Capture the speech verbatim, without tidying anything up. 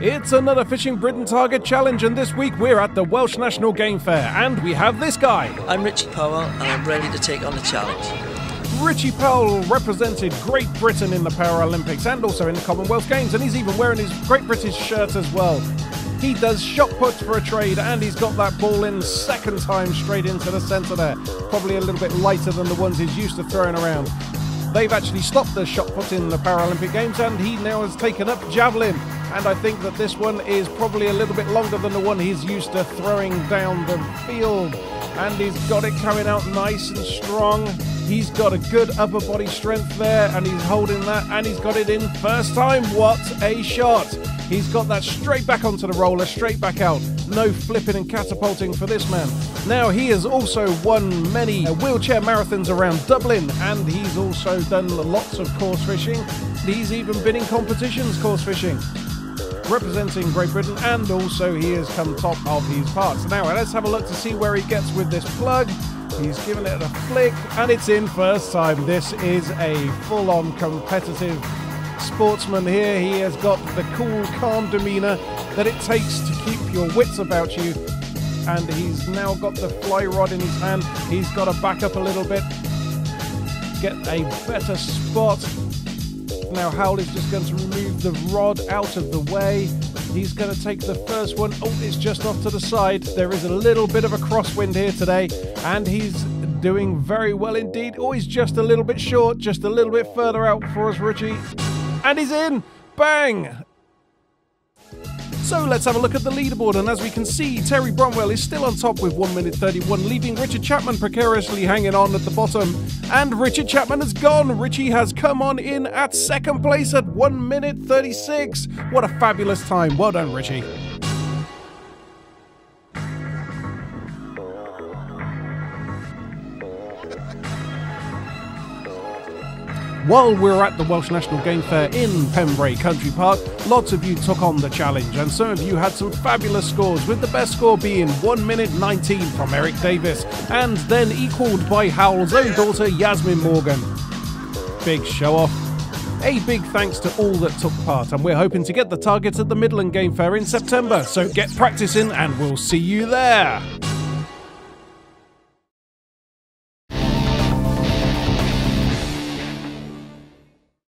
It's another Fishing Britain Target Challenge, and this week we're at the Welsh National Game Fair, and we have this guy. I'm Richie Powell, and I'm ready to take on the challenge. Richie Powell represented Great Britain in the Paralympics and also in the Commonwealth Games, and he's even wearing his Great British shirt as well. He does shot puts for a trade, and he's got that ball in second time straight into the centre there. Probably a little bit lighter than the ones he's used to throwing around. They've actually stopped the shot put in the Paralympic Games, and he now has taken up javelin. And I think that this one is probably a little bit longer than the one he's used to throwing down the field. And he's got it coming out nice and strong. He's got a good upper body strength there, and he's holding that, and he's got it in first time. What a shot! He's got that straight back onto the roller, straight back out. No flipping and catapulting for this man. Now, he has also won many wheelchair marathons around Dublin, and he's also done lots of course fishing. He's even been in competitions course fishing, representing Great Britain, and also he has come top of his parts. Now, let's have a look to see where he gets with this plug. He's given it a flick, and it's in first time. This is a full-on competitive sportsman here. He has got the cool, calm demeanour that it takes to keep your wits about you, and he's now got the fly rod in his hand. He's got to back up a little bit, get a better spot. Now Howell is just going to remove the rod out of the way. He's going to take the first one. Oh, it's just off to the side. There is a little bit of a crosswind here today, and he's doing very well indeed. Oh, he's just a little bit short, just a little bit further out for us, Richie. And he's in! Bang! So let's have a look at the leaderboard, and as we can see, Terry Bromwell is still on top with one minute thirty-one, leaving Richard Chapman precariously hanging on at the bottom. And Richard Chapman has gone. Richie has come on in at second place at one minute thirty-six. What a fabulous time. Well done, Richie. While we're at the Welsh National Game Fair in Pembrey Country Park, lots of you took on the challenge, and some of you had some fabulous scores, with the best score being one minute nineteen from Eric Davis, and then equalled by Howell's own daughter, Yasmin Morgan. Big show off. A big thanks to all that took part, and we're hoping to get the targets at the Midland Game Fair in September, so get practicing and we'll see you there.